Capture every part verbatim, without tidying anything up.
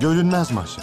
Görünmez Masha.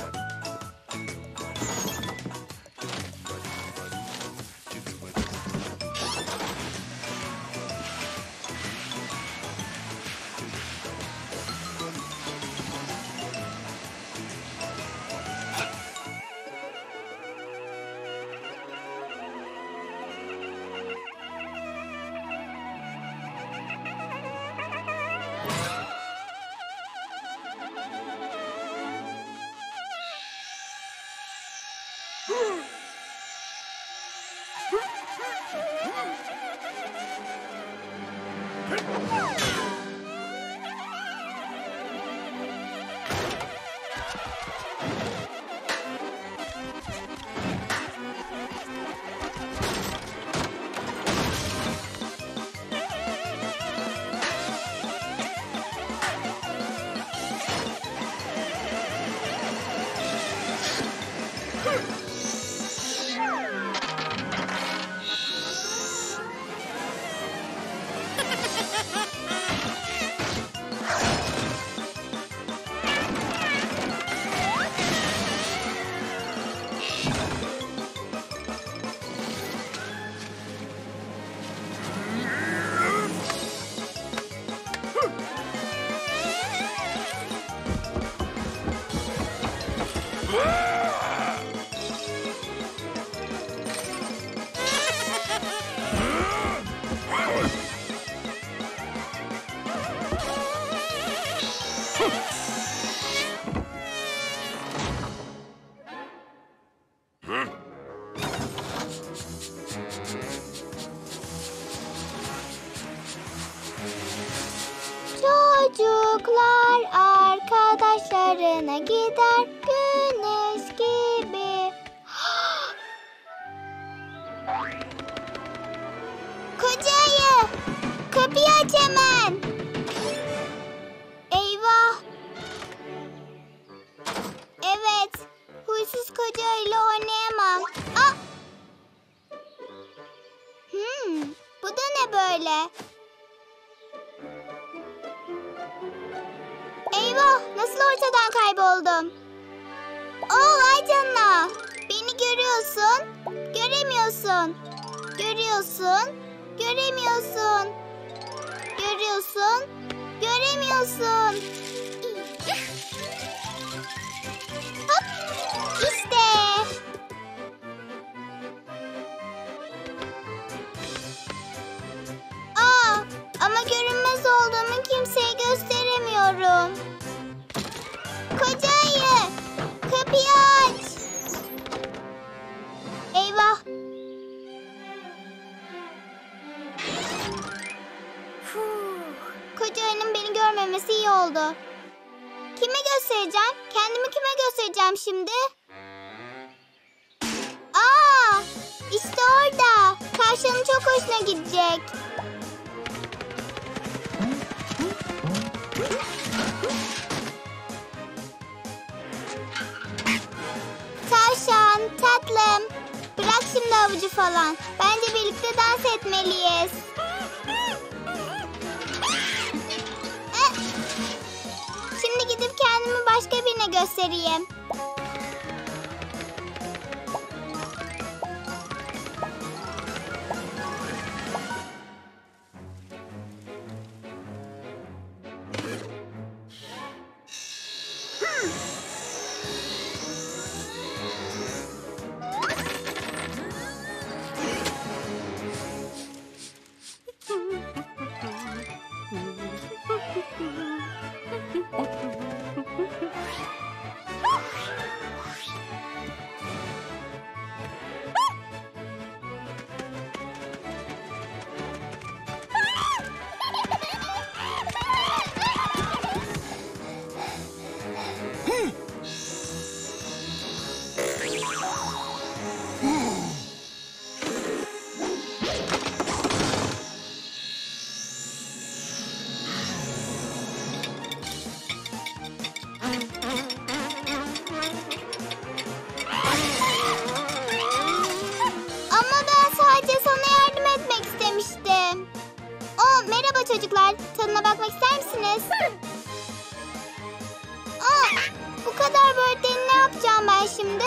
Çocuklar, tadına bakmak ister misiniz? Aa, Bu kadar böğürteni ne yapacağım ben şimdi?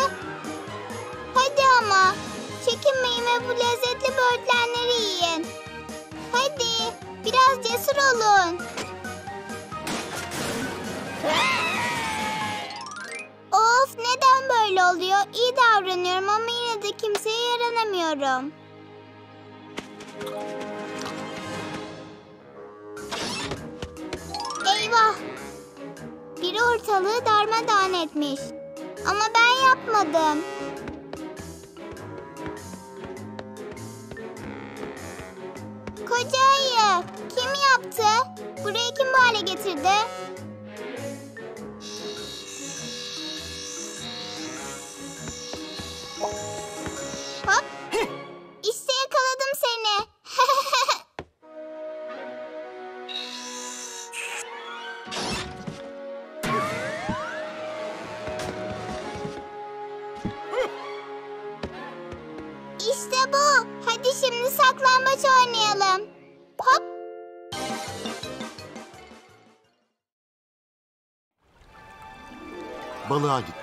Hadi ama. Çekinmeyin ve bu lezzetli böğürtlenleri yiyin. Hadi. Biraz cesur olun. Of, neden böyle oluyor? İyi davranıyorum ama yine de kimseye yaranamıyorum. Eyvah! Biri ortalığı darmadağın etmiş. Ama ben yapmadım. Koca ayı, kim yaptı? Burayı kim bu hale getirdi? Hop! İşte yakaladım seni. İşte bu. Hadi şimdi saklambaç oynayalım. Hop. Balığa gittik.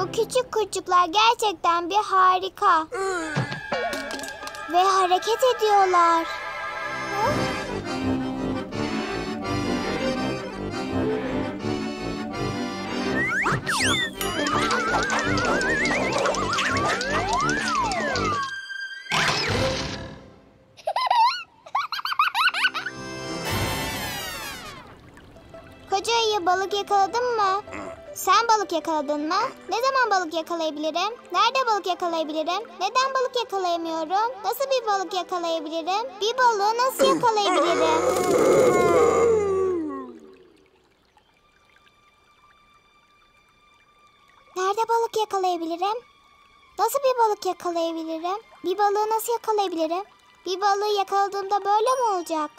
Bu küçük kurçuklar gerçekten bir harika. Ve hareket ediyorlar. Koca ayı, balık yakaladın mı? Sen balık yakaladın mı? Ne zaman balık yakalayabilirim? Nerede balık yakalayabilirim? Neden balık yakalayamıyorum? Nasıl bir balık yakalayabilirim? Bir balığı nasıl yakalayabilirim? Nerede balık yakalayabilirim? Nasıl bir balık yakalayabilirim? Bir balığı nasıl yakalayabilirim? Bir balığı yakaladığımda böyle mi olacak?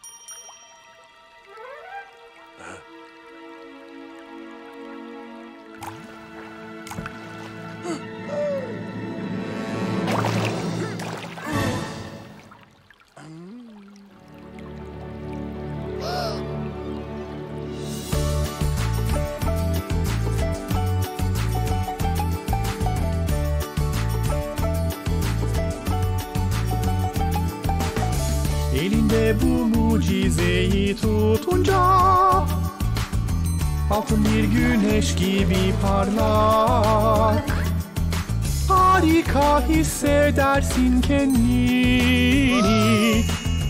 Bu mucizeyi tutunca altın bir güneş gibi parlar. Harika hissedersin kendini,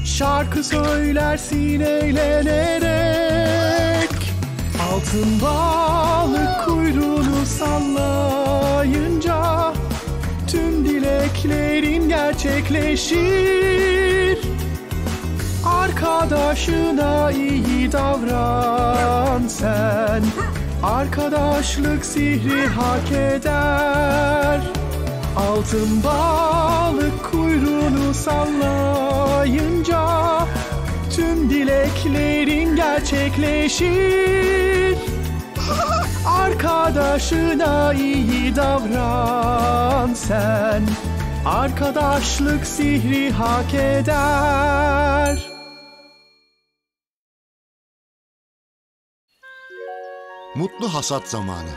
şarkı söylersin eğlenerek. Altın balık kuyruğunu sallayınca tüm dileklerin gerçekleşir. Arkadaşına iyi davran sen, arkadaşlık sihri hak eder. Altın balık kuyruğunu sallayınca tüm dileklerin gerçekleşir. Arkadaşına iyi davran sen, arkadaşlık sihri hak eder. Mutlu hasat zamanı.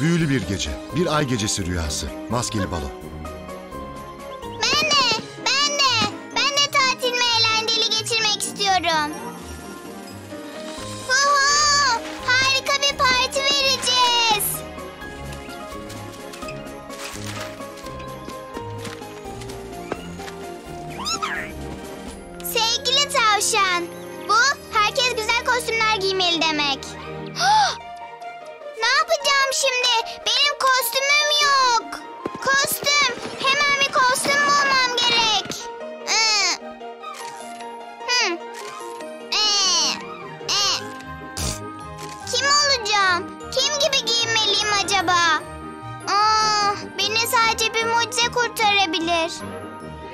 Büyülü bir gece, bir ay gecesi rüyası, maskeli balo. Ben de, ben de, ben de tatilimi eğlenceli geçirmek istiyorum. Uhu, harika bir parti vereceğiz. Sevgili tavşan, bu herkes güzel kostümler giymeli demek. Şimdi benim kostümüm yok. Kostüm. Hemen bir kostüm bulmam gerek. Ee. Hmm. Ee. Ee. Kim olacağım? Kim gibi giyinmeliyim acaba? Aa, beni sadece bir mucize kurtarabilir.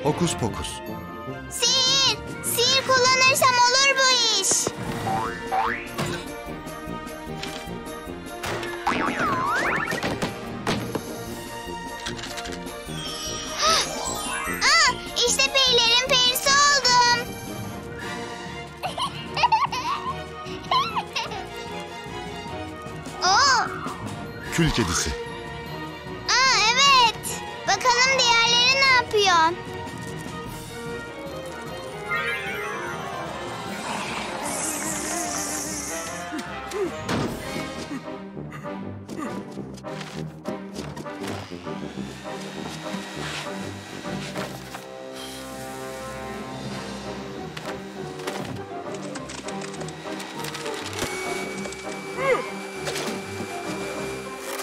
Hokus pokus. Sihir. Sihir kullanırsam olur bu iş. Kül kedisi. Aa, evet. Bakalım diğerleri ne yapıyor?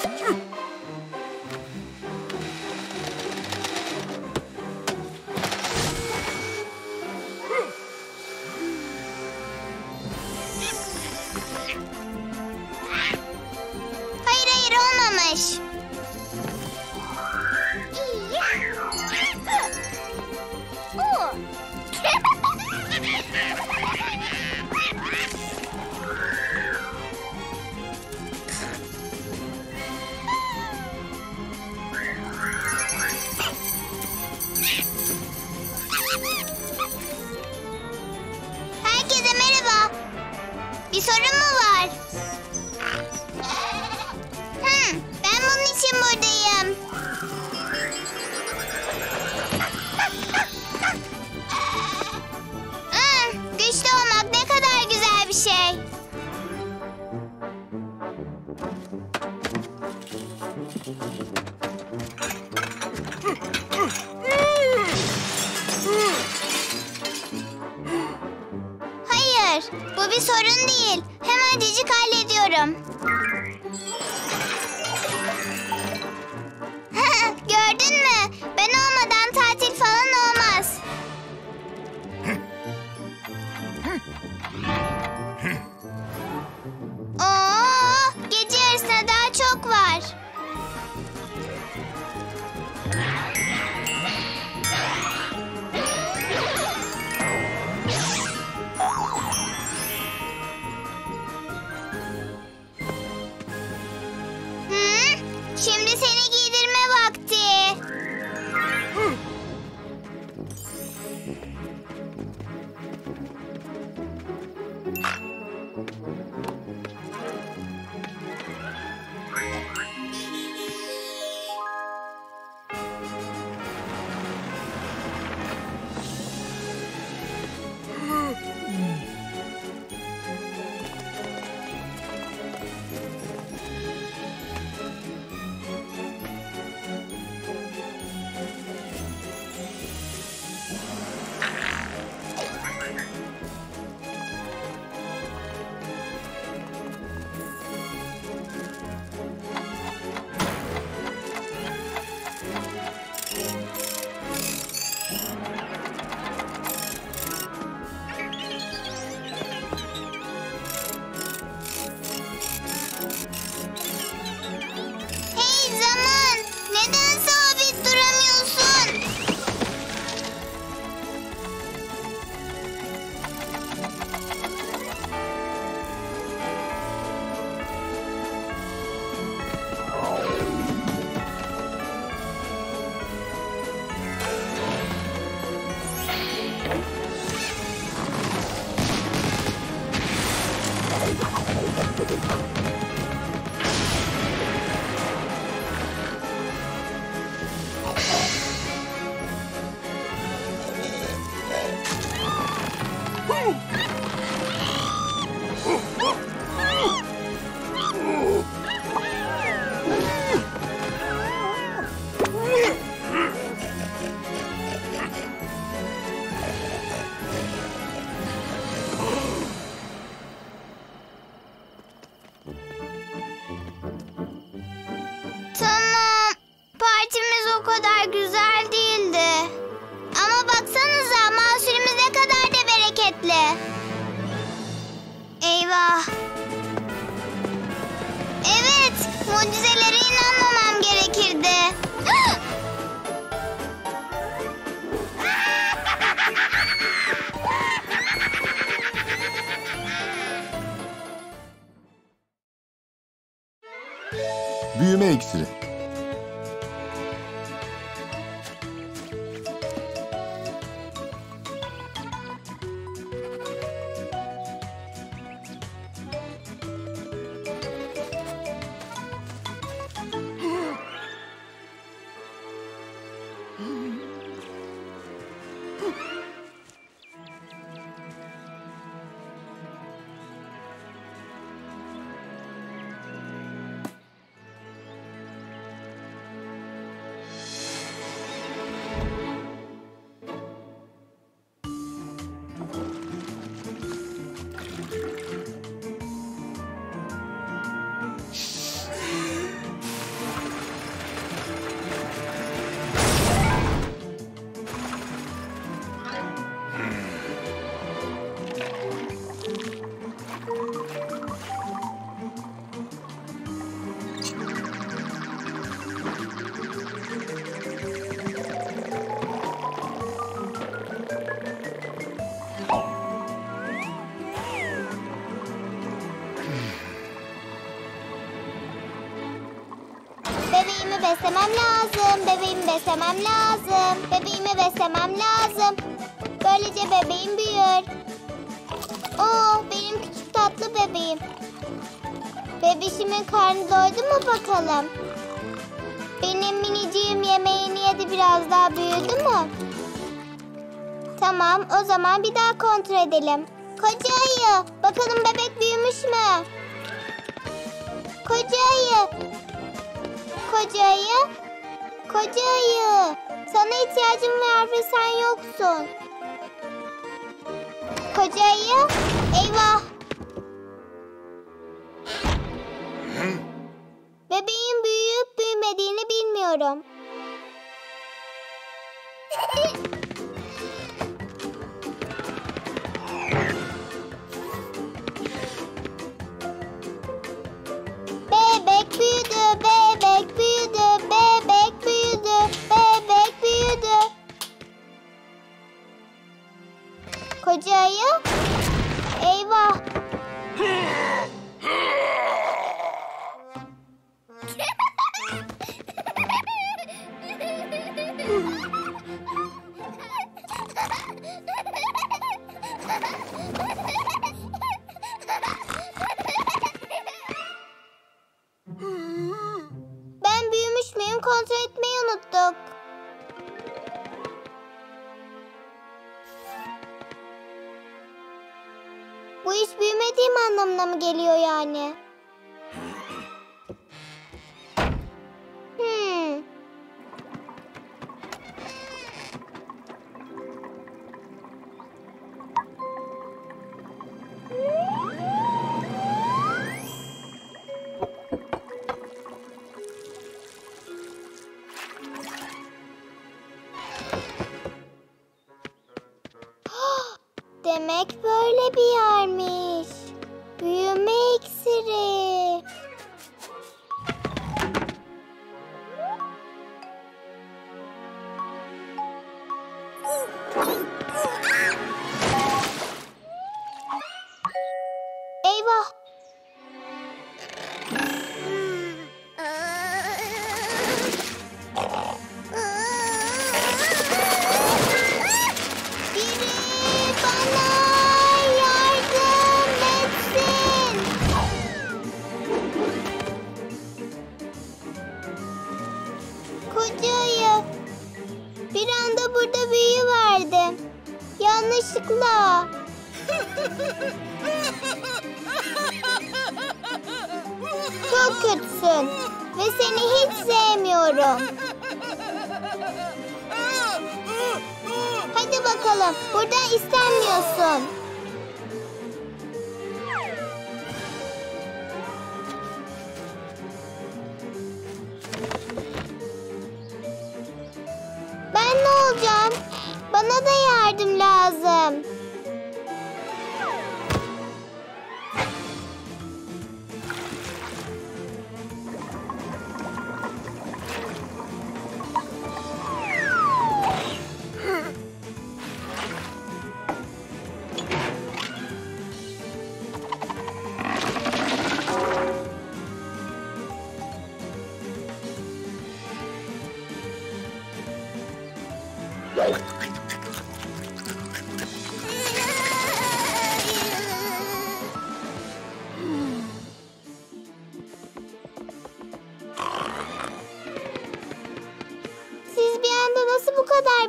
Thank you. Bir sorun mu var? Hı, ben bunun için buradayım. Hı, güçlü olmak ne kadar güzel bir şey. Bu bir sorun değil. Hemencecik hallediyorum. Gördün mü? Ben olmadan tatil falan olmaz. Oo, gece yarısına daha çok var. Beslemem lazım, bebeğimi beslemem lazım, bebeğimi beslemem lazım. Böylece bebeğim büyür. Oo, benim küçük tatlı bebeğim. Bebişimin karnı doydu mu bakalım? Benim miniciğim yemeğini yedi, biraz daha büyüdü mü? Tamam, o zaman bir daha kontrol edelim. Koca ayı, bakalım bebek büyümüş mü? Koca ayı. Koca ayı. Koca ayı. Sana ihtiyacım var ve sen yoksun. Koca ayı. Eyvah. Bebeğin büyüyüp büyümediğini bilmiyorum. Bebek büyüdü, bebek büyüdü, bebek büyüdü, bebek büyüdü. Koca ayı. Eyvah. Bu iş büyümediğim anlamına mı geliyor yani? Hmm. Demek böyle bir yermiş. Büyüme iksiri. Eyvah. Yanlışlıkla. Çok kötüsün ve seni hiç sevmiyorum. Hadi bakalım, buradan istemiyorsun. Ben ne olacağım? Bana da yardım lazım.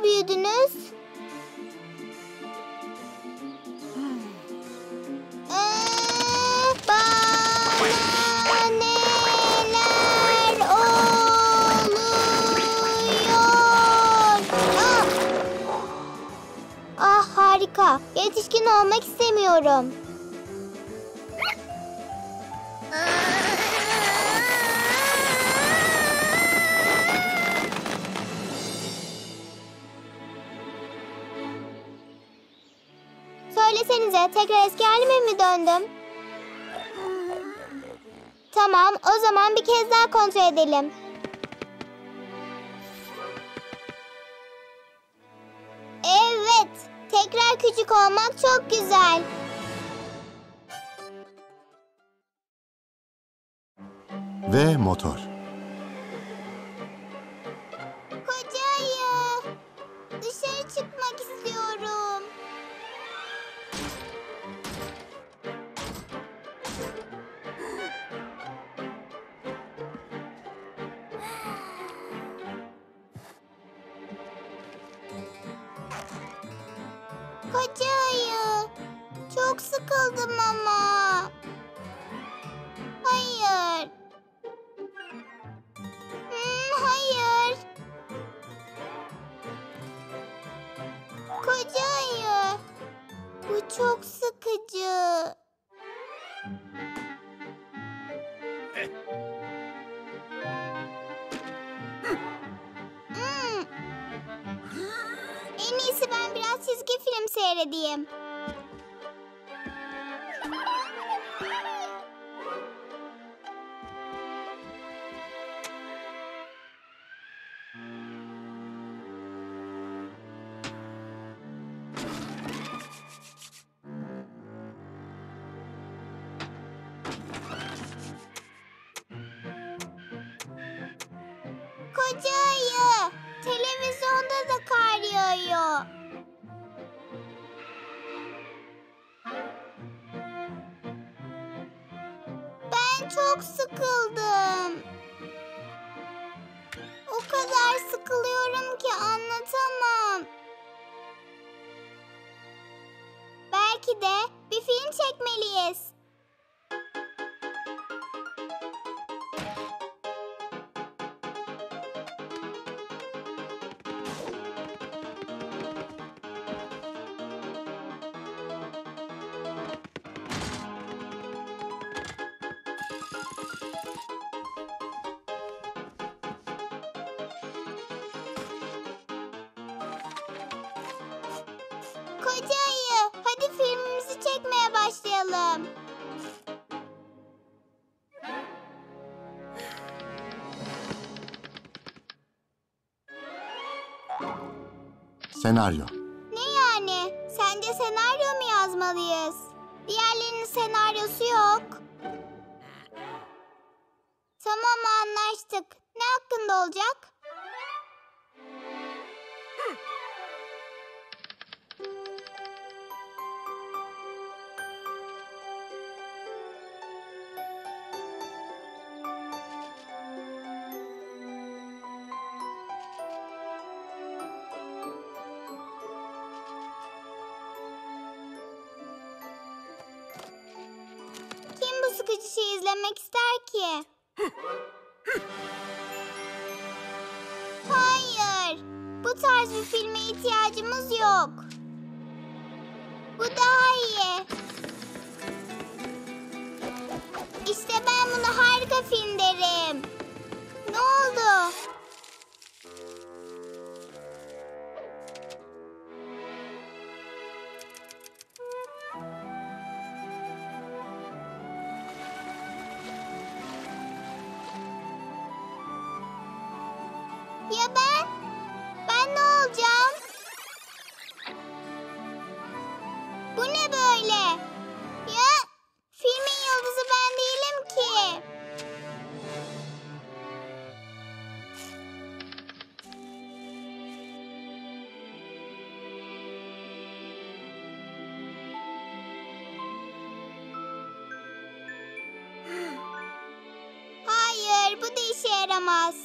Büyüdünüz. Ee, bana neler oluyor? Ah! Ah harika. Yetişkin olmak istemiyorum. Söylesenize, tekrar eski halime mi döndüm? Tamam, o zaman bir kez daha kontrol edelim. Evet, tekrar küçük olmak çok güzel. Ve motor. Koca ayı, dışarı çıkmak istiyorum. Koca Ayı, çok sıkıldım ama. Hayır. Hmm, hayır. Koca Ayı, bu çok sıkıcı. Ben biraz çizgi film seyredeyim. Koca Ayı, televizyonda da kar yağıyor. Çok sıkıldım. O kadar sıkılıyorum ki anlatamam. Belki de bir film çekmeliyiz. Koca Ayı, hadi filmimizi çekmeye başlayalım. Senaryo. Ne yani? Sence senaryo mu yazmalıyız? Diğerlerinin senaryosu yok. Tamam, anlaştık. Ne hakkında olacak? Sıkıcı şey izlemek ister ki. Hayır. Bu tarz bir filme ihtiyacımız yok. Bu daha iyi. İşte ben buna harika film derim. Ne oldu? Ya ben? Ben ne olacağım? Bu ne böyle? Ya filmin yıldızı ben değilim ki. Hayır, bu da işe yaramaz.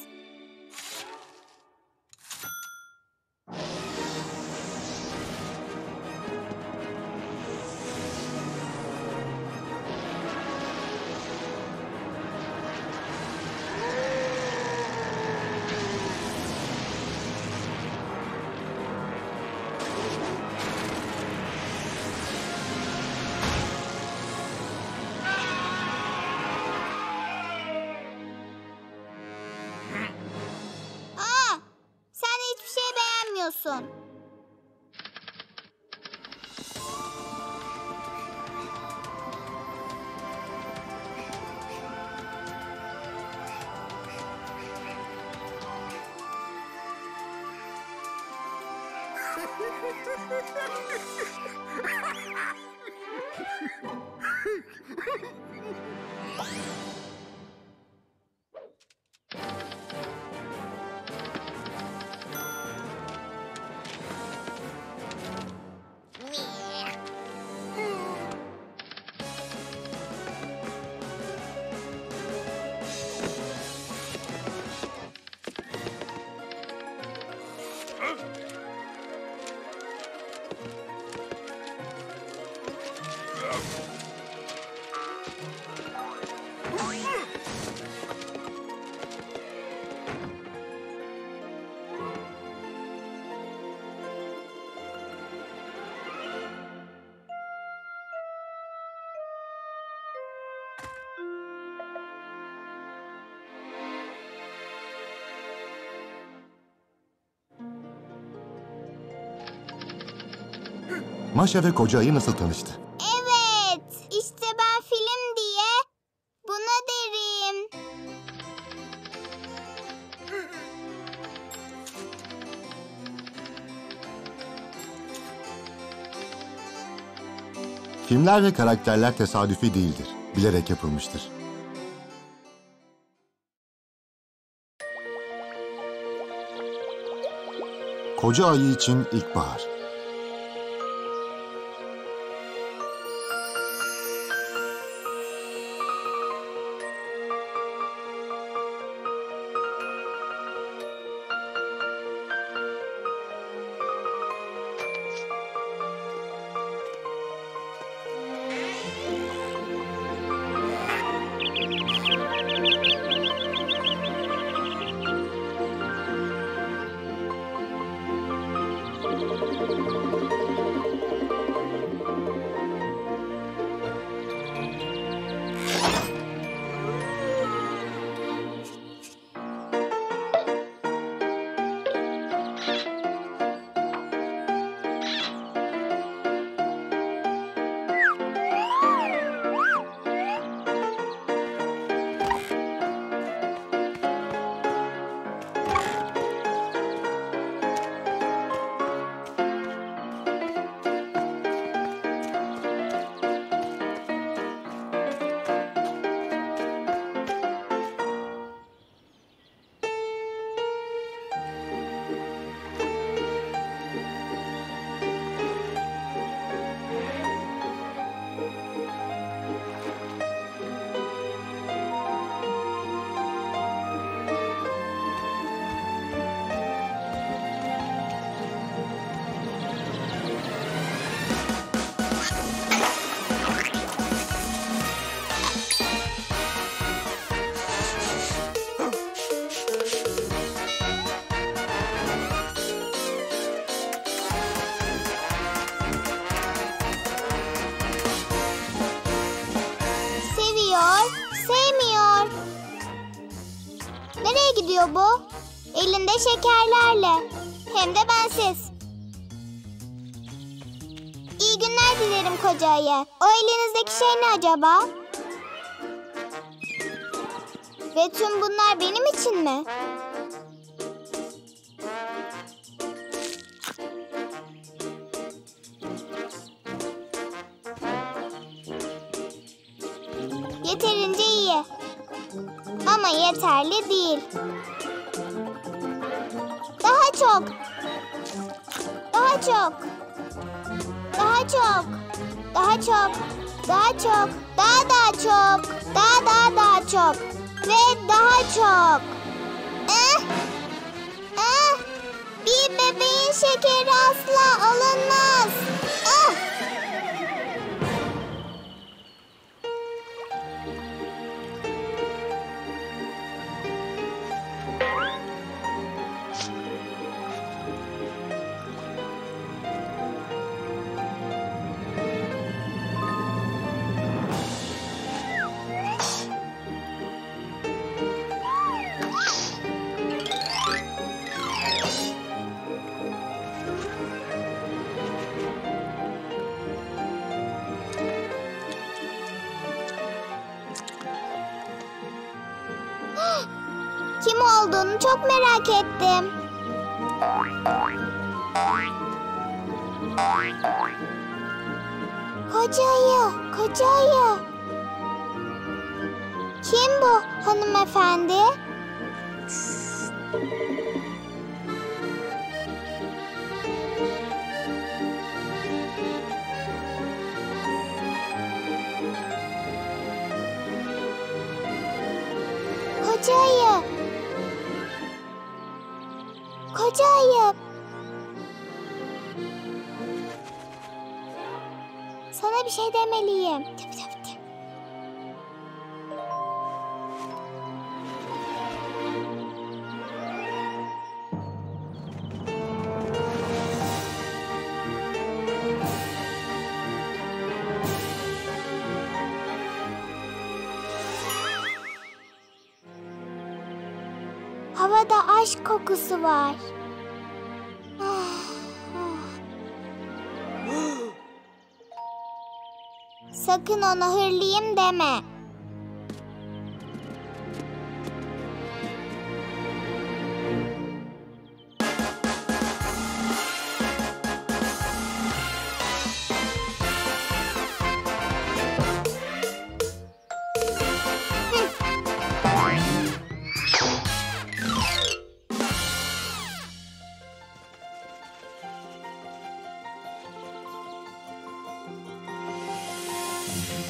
Maşa ve Koca Ayı nasıl tanıştı? Evet, işte ben film diye buna derim. Filmler ve karakterler tesadüfi değildir, bilerek yapılmıştır. Koca Ayı İçin İlkbahar. Bu elinde şekerlerle, hem de bensiz. İyi günler dilerim Koca Ayı. O elinizdeki şey ne acaba? Ve tüm bunlar benim için mi? Yeterince iyi. Ama yeterli değil. Daha çok. Daha çok. Daha çok. Daha çok. Daha çok. Daha daha çok. Daha daha daha çok. Ve daha çok. Eh. Eh. Bir bebeğin şekeri asla alınmaz. Ah. Kim olduğunu çok merak ettim. Koca Ayı, Koca Ayı. Kim bu hanımefendi? Koca Ayı. Koca Ayı. Sana bir şey demeliyim. Tabii tabii. Havada aşk kokusu var. Ah, ah. Sakın ona hırlayayım deme.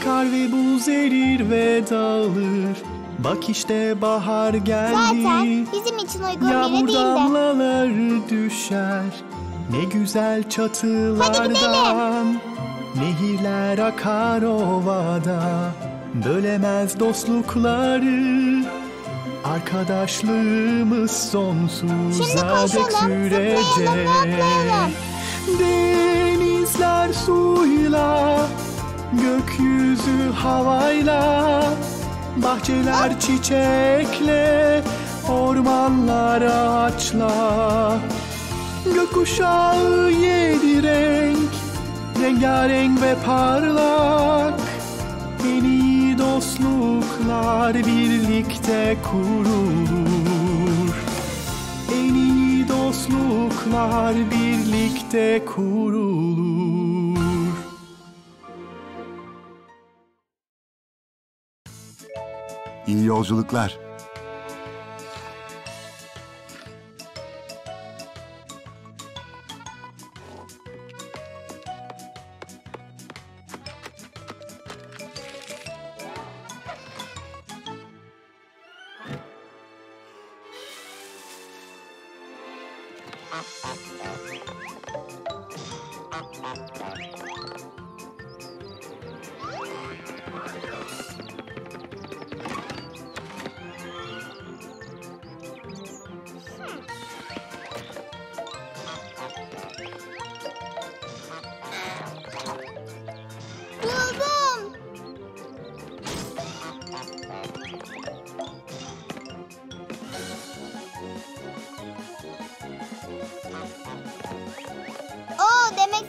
Kar ve buz erir ve dağılır. Bak işte bahar geldi. Zaten bizim için uygun bile değil de. Yağmur damlaları düşer. Ne güzel çatılardan. Nehirler akar ovada. Bölemez dostlukları. Arkadaşlığımız sonsuza dek sürecek. Denizler suyla, gökyüzü havayla, bahçeler çiçekle, ormanlar ağaçla. Gökkuşağı yedi renk, rengarenk ve parlak. En iyi dostluklar birlikte kurulur. En iyi dostluklar birlikte kurulur. İyi yolculuklar.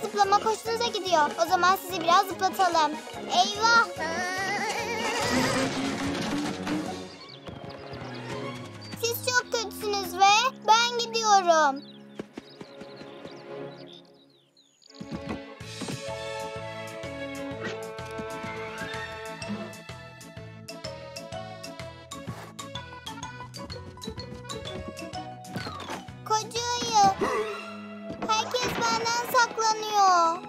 Zıplamak hoşunuza gidiyor. O zaman sizi biraz zıplatalım. Eyvah! Siz çok kötüsünüz ve ben gidiyorum. Koca ayı. Herkes benden saklanıyor.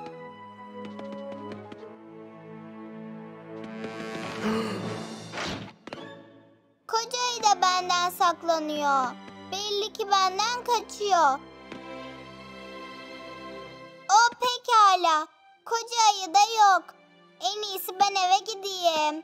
Koca ayı da benden saklanıyor. Belli ki benden kaçıyor. O pekala. Koca ayı da yok. En iyisi ben eve gideyim.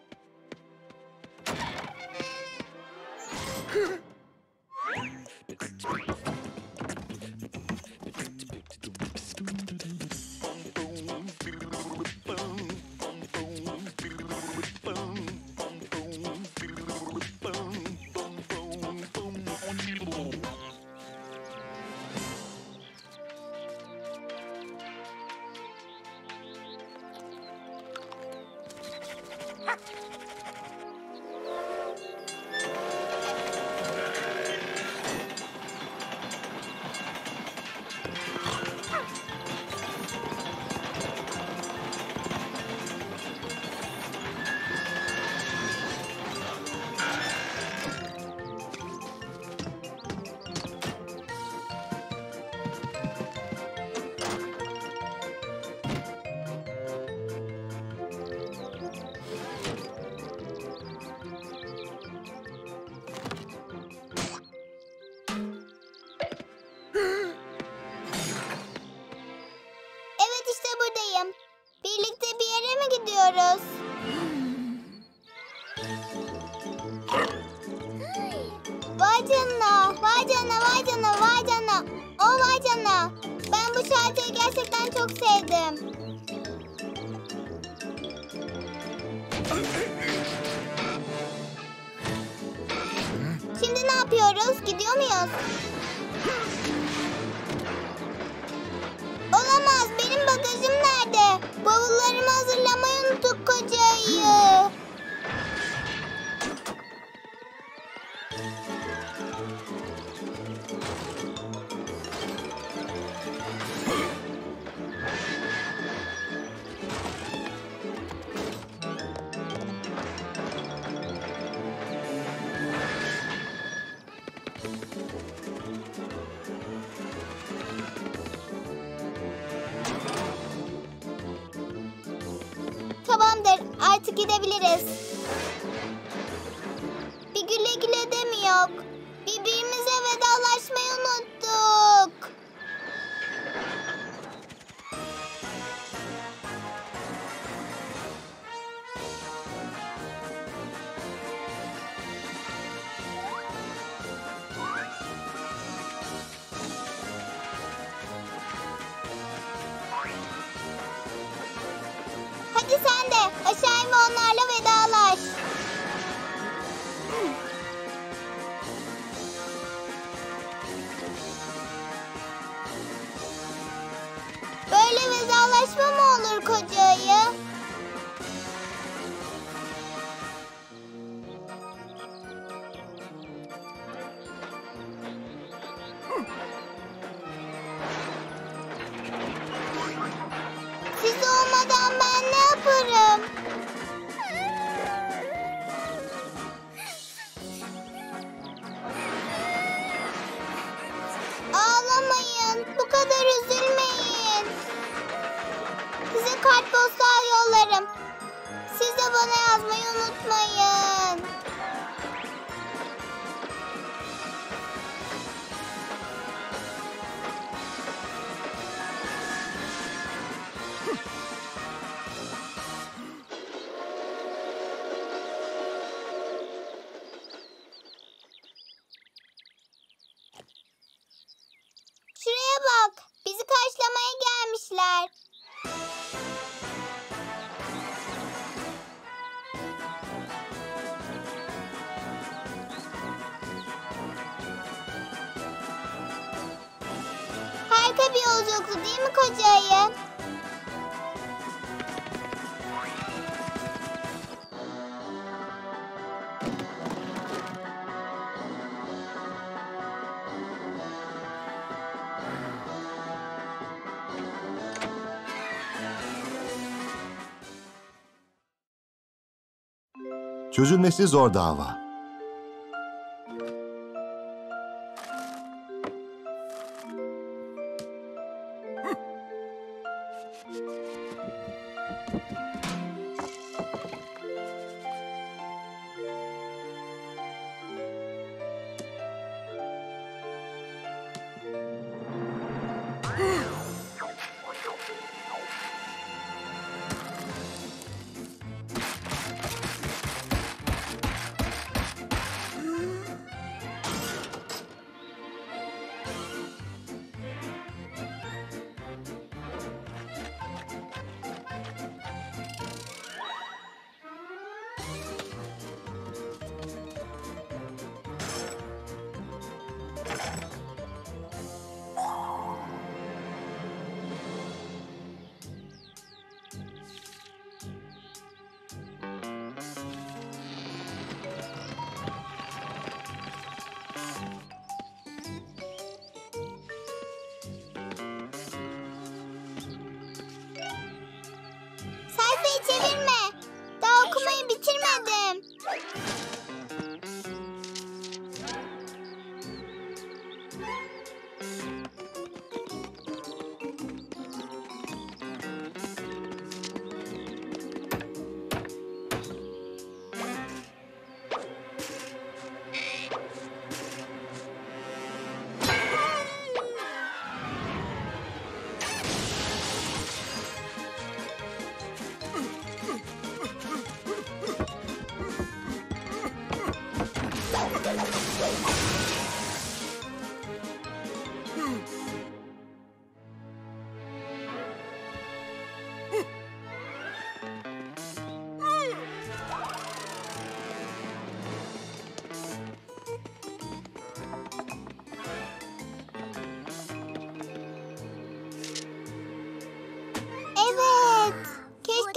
Gidiyor muyuz? Olamaz. Benim bagajım nerede? Bavullarımı hazırlamayı unuttuk. Tamamdır, artık gidebiliriz. Bir güle güle de mi yok? Birbirimize vedalaşmayı unuttuk. Hadi sen de aşağı inme, onlarla vedalaş. Böyle vedalaşma mı olur Koca Ayı? Kartpostal yollarım. Siz de bana yazmayı unutmayın. Şuraya bak. Bizi karşılamaya gelmişler. Harika bir yolculuktu değil mi Koca Ayı? Çözülmesi zor dava. Çevirme. Daha okumayı bitirmedim.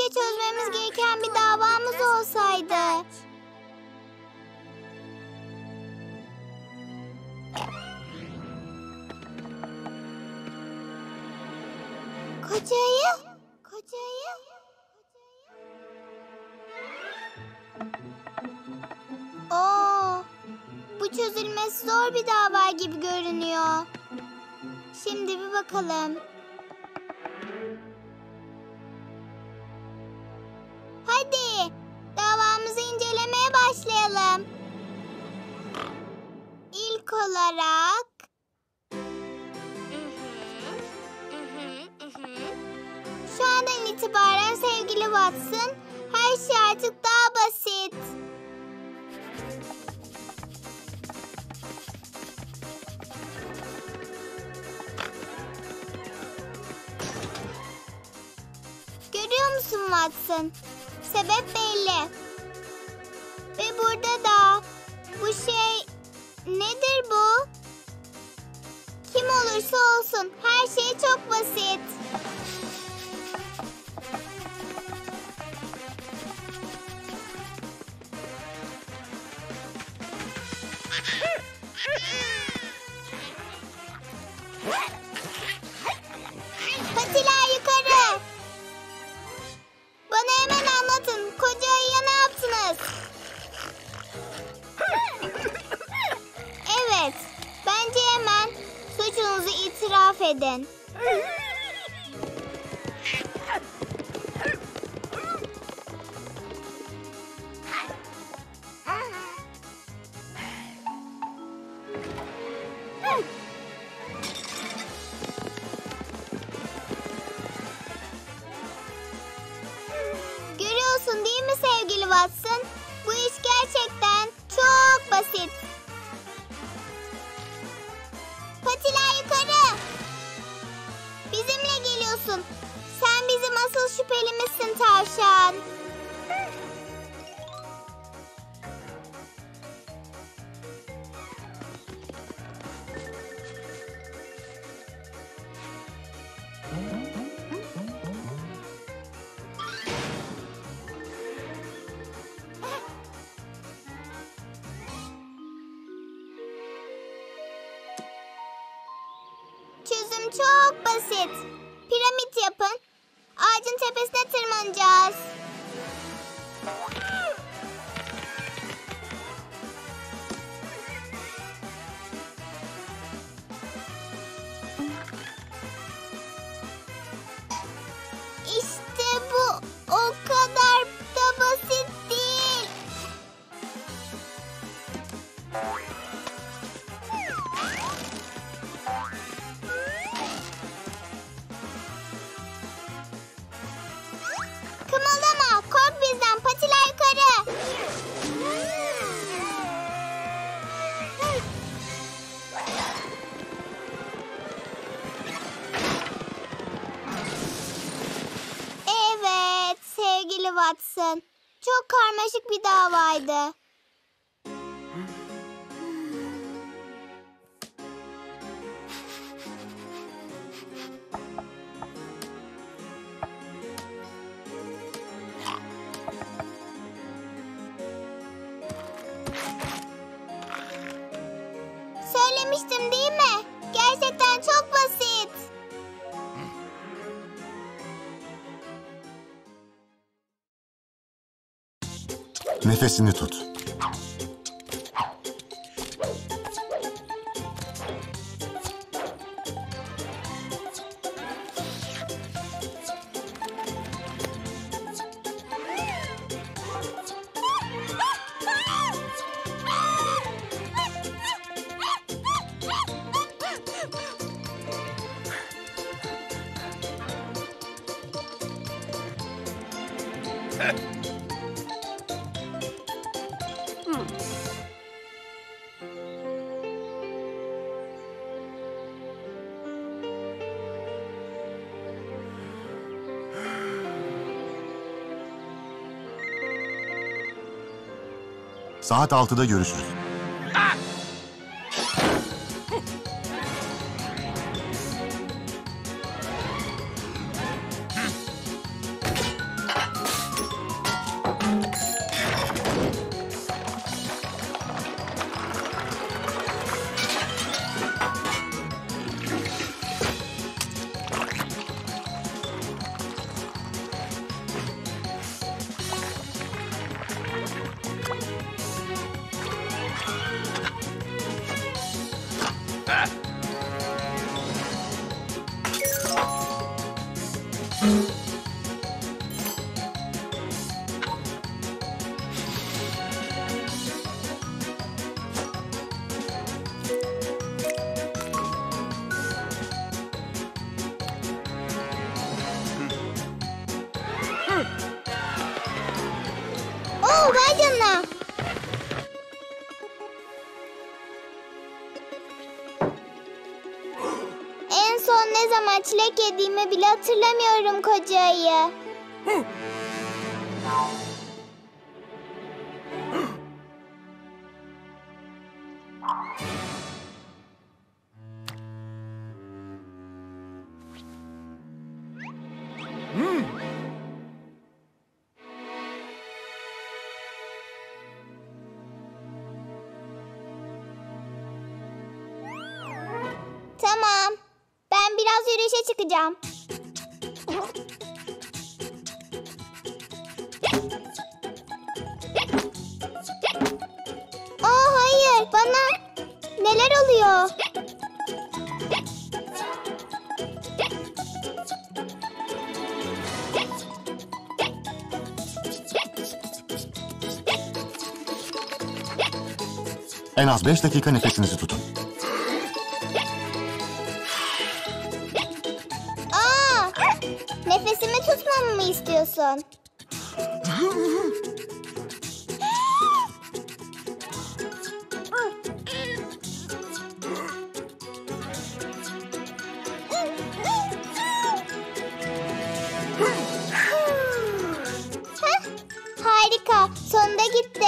Çözmemiz gereken bir davamız olsaydı. Koca Ayı, Koca Ayı. Oo, bu çözülmesi zor bir dava gibi görünüyor. Şimdi bir bakalım. başlayalım. İlk olarak... Şu andan itibaren sevgili Watson, her şey artık daha basit. Görüyor musun Watson? Sebep belli. Ve burada da bu şey nedir bu? Kim olursa olsun her şey çok basit. Eden. Görüyorsun değil mi sevgili Watson? Bu iş gerçekten çok basit. Patiler yukarı. Bizimle geliyorsun. Sen bizim asıl şüphelimizsin tavşan. Çok basit. Piramit yapın. Ağacın tepesine tırmanacağız. İşte bu. O kadar da basit değil. Watson, çok karmaşık bir davaydı. Söylemiştim değil mi? Gerçekten çok basit. Nefesini tut. Saat altıda görüşürüz. Wow, vay canına. En son ne zaman çilek yediğimi bile hatırlamıyorum Koca Ayı. Tamam. Ben biraz yürüyüşe çıkacağım. Aa hayır, bana neler oluyor? En az beş dakika nefesinizi tutun. Nefesimi tutmamı mı istiyorsun? Harika, sonunda gitti.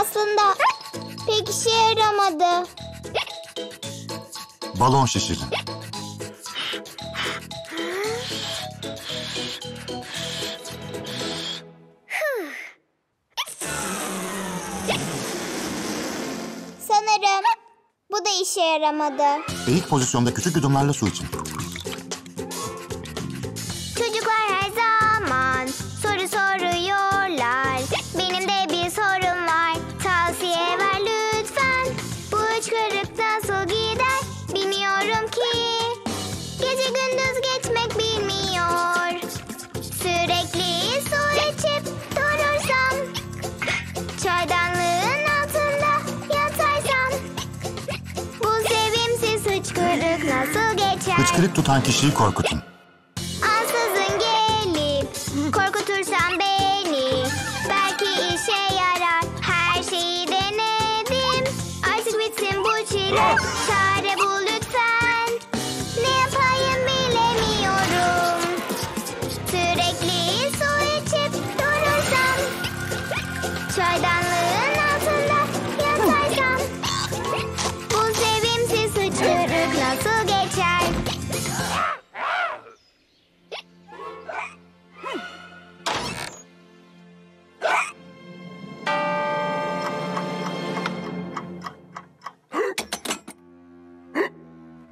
Aslında pek işe yaramadı. Balon şişirin. İşe yaramadı. Eğik pozisyonda küçük yudumlarla su için. Çocuklar her zaman soru soruyorlar. Benim de bir sorum var. Tavsiye ver lütfen. Bu hıçkırık nasıl gider? Bilmiyorum ki. Gece gündüz geçmek bilmiyor. Sürekli su içip durursam. Çaydanlığın hıçkırık nasıl geçer? Hıçkırık tutan kişiyi korkutun. Ansızın gelip korkutursan beni, belki işe yarar. Her şeyi denedim, artık bitsin bu çile. Çare bul lütfen. Ne yapayım bilemiyorum. Sürekli su içip durursam, çaydanlığın altında yatarsam. Bu sevimsiz hıçkırık nasıl geçer?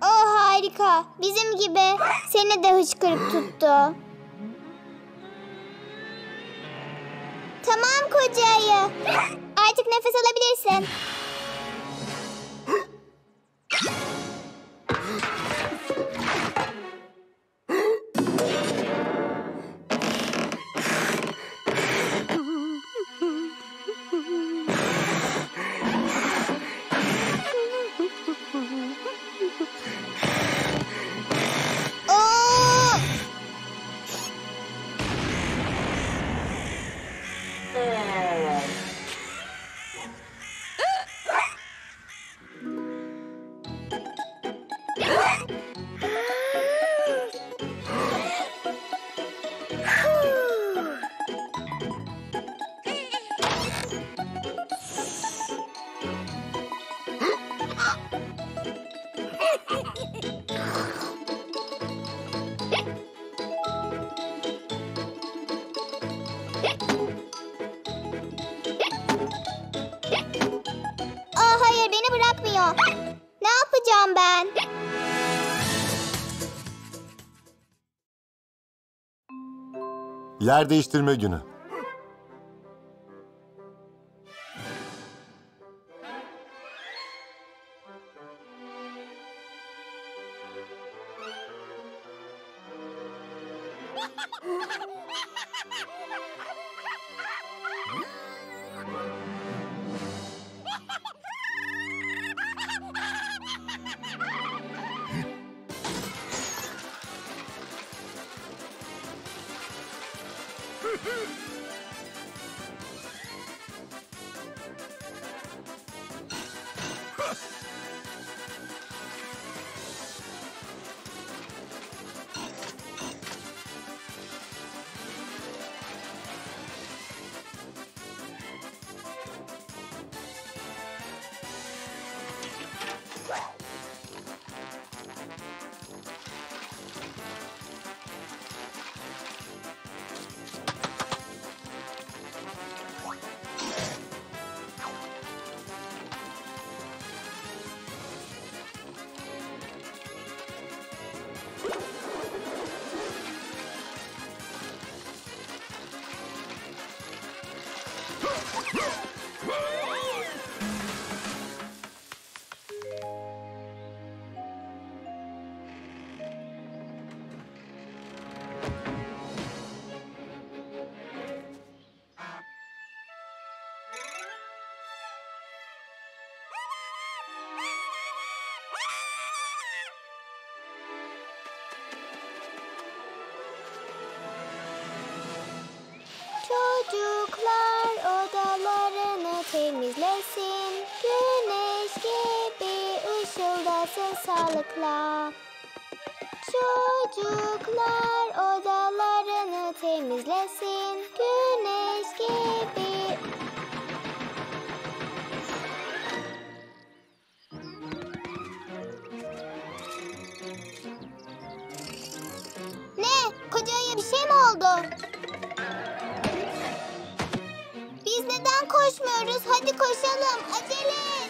Oh harika. Bizim gibi seni de hıçkırık tuttu. Tamam Koca Ayı. Artık nefes alabilirsin. Ne yapacağım ben? Yer Değiştirme Günü. Çocuklar odalarını temizlesin, güneş gibi ışıldasın sağlıkla. Çocuklar odalarını temizlesin, güneş gibi. Ne? Koca ayıya bir şey mi oldu? Neden koşmuyoruz? Hadi koşalım. Acele et.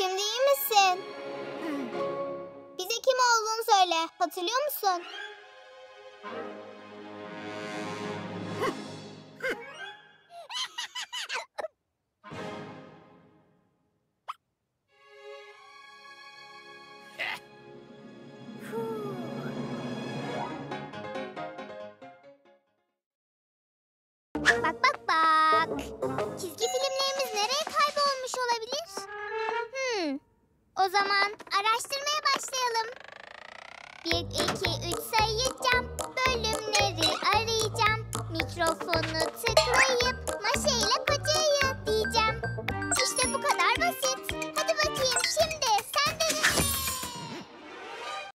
Şimdi iyi misin? Bize kim olduğunu söyle. Hatırlıyor musun? Bak bak bak.